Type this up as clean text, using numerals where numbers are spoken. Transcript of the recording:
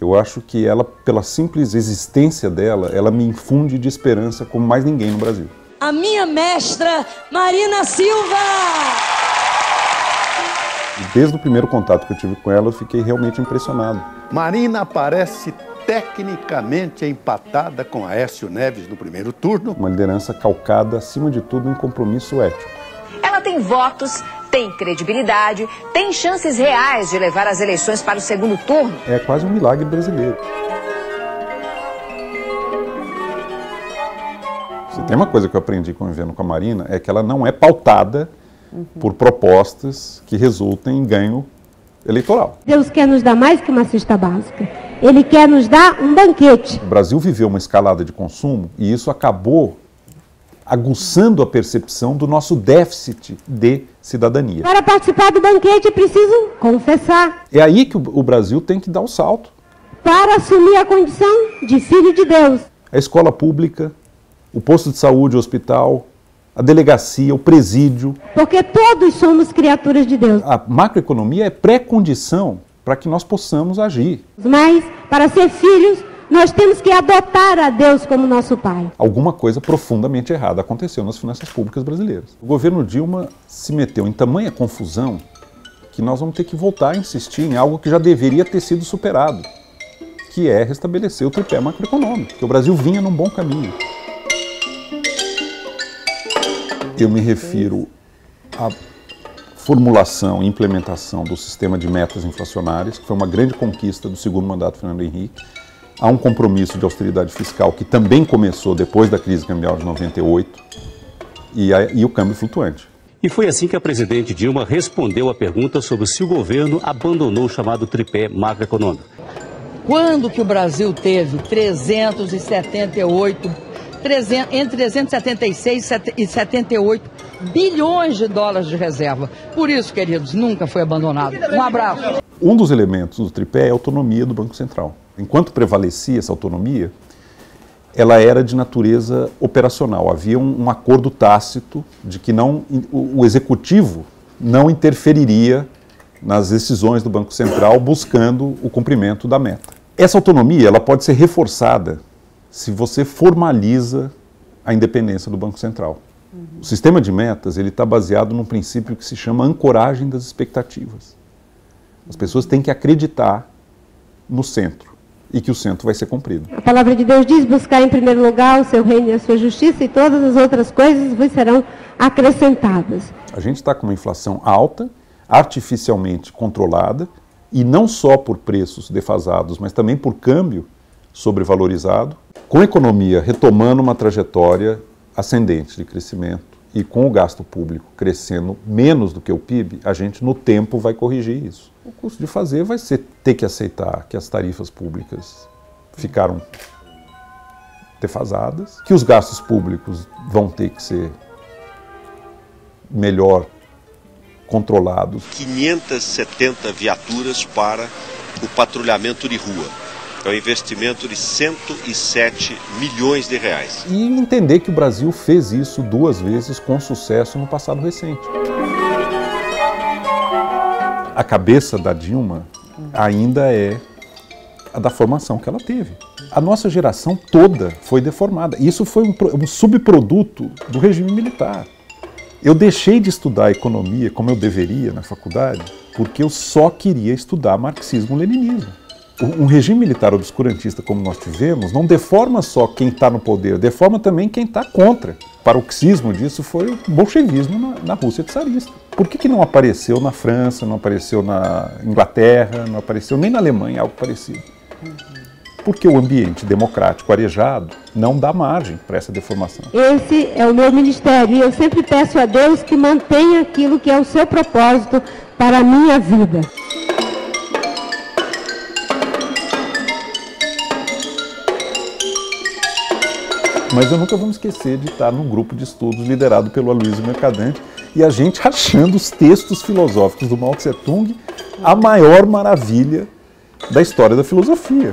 Eu acho que ela, pela simples existência dela, ela me infunde de esperança como mais ninguém no Brasil. A minha mestra, Marina Silva! Desde o primeiro contato que eu tive com ela, eu fiquei realmente impressionado. Marina parece tecnicamente empatada com Aécio Neves no primeiro turno. Uma liderança calcada, acima de tudo, em compromisso ético. Ela tem votos, tem credibilidade, tem chances reais de levar as eleições para o segundo turno. É quase um milagre brasileiro. Se tem uma coisa que eu aprendi convivendo com a Marina, é que ela não é pautada por propostas que resultem em ganho eleitoral. Deus quer nos dar mais que uma cesta básica. Ele quer nos dar um banquete. O Brasil viveu uma escalada de consumo e isso acabou aguçando a percepção do nosso déficit de cidadania. Para participar do banquete é preciso confessar. É aí que o Brasil tem que dar um salto. Para assumir a condição de filho de Deus. A escola pública, o posto de saúde, o hospital, a delegacia, o presídio. Porque todos somos criaturas de Deus. A macroeconomia é pré-condição para que nós possamos agir. Mas, para ser filhos, nós temos que adotar a Deus como nosso pai. Alguma coisa profundamente errada aconteceu nas finanças públicas brasileiras. O governo Dilma se meteu em tamanha confusão que nós vamos ter que voltar a insistir em algo que já deveria ter sido superado, que é restabelecer o tripé macroeconômico, que o Brasil vinha num bom caminho. Eu me refiro à formulação e implementação do sistema de metas inflacionárias, que foi uma grande conquista do segundo mandato do Fernando Henrique. Há um compromisso de austeridade fiscal que também começou depois da crise cambial de 98 e o câmbio flutuante. E foi assim que a presidente Dilma respondeu à pergunta sobre se o governo abandonou o chamado tripé macroeconômico. Quando que o Brasil teve 376 e 78 bilhões de dólares de reserva. Por isso, queridos, nunca foi abandonado. Um abraço. Um dos elementos do tripé é a autonomia do Banco Central. Enquanto prevalecia essa autonomia, ela era de natureza operacional. Havia um acordo tácito de que o executivo não interferiria nas decisões do Banco Central buscando o cumprimento da meta. Essa autonomia ela pode ser reforçada se você formaliza a independência do Banco Central. O sistema de metas ele está baseado num princípio que se chama ancoragem das expectativas. As pessoas têm que acreditar no centro e que o centro vai ser cumprido. A palavra de Deus diz, buscar em primeiro lugar o seu reino e a sua justiça e todas as outras coisas vos serão acrescentadas. A gente está com uma inflação alta, artificialmente controlada, e não só por preços defasados, mas também por câmbio sobrevalorizado, com a economia retomando uma trajetória ascendente de crescimento e com o gasto público crescendo menos do que o PIB, a gente no tempo vai corrigir isso. O custo de fazer vai ser ter que aceitar que as tarifas públicas ficaram defasadas, que os gastos públicos vão ter que ser melhor controlados. 570 viaturas para o patrulhamento de rua. É um investimento de 107 milhões de reais. E entender que o Brasil fez isso duas vezes com sucesso no passado recente. A cabeça da Dilma ainda é a da formação que ela teve. A nossa geração toda foi deformada. Isso foi um subproduto do regime militar. Eu deixei de estudar economia como eu deveria na faculdade porque eu só queria estudar marxismo-leninismo. Um regime militar obscurantista como nós tivemos não deforma só quem está no poder, deforma também quem está contra. O paroxismo disso foi o bolchevismo na Rússia czarista. Por que não apareceu na França, não apareceu na Inglaterra, não apareceu nem na Alemanha, algo parecido? Porque o ambiente democrático arejado não dá margem para essa deformação. Esse é o meu ministério e eu sempre peço a Deus que mantenha aquilo que é o seu propósito para a minha vida. Mas eu nunca vou me esquecer de estar num grupo de estudos liderado pelo Aloysio Mercadante e a gente achando os textos filosóficos do Mao Tsé-Tung a maior maravilha da história da filosofia.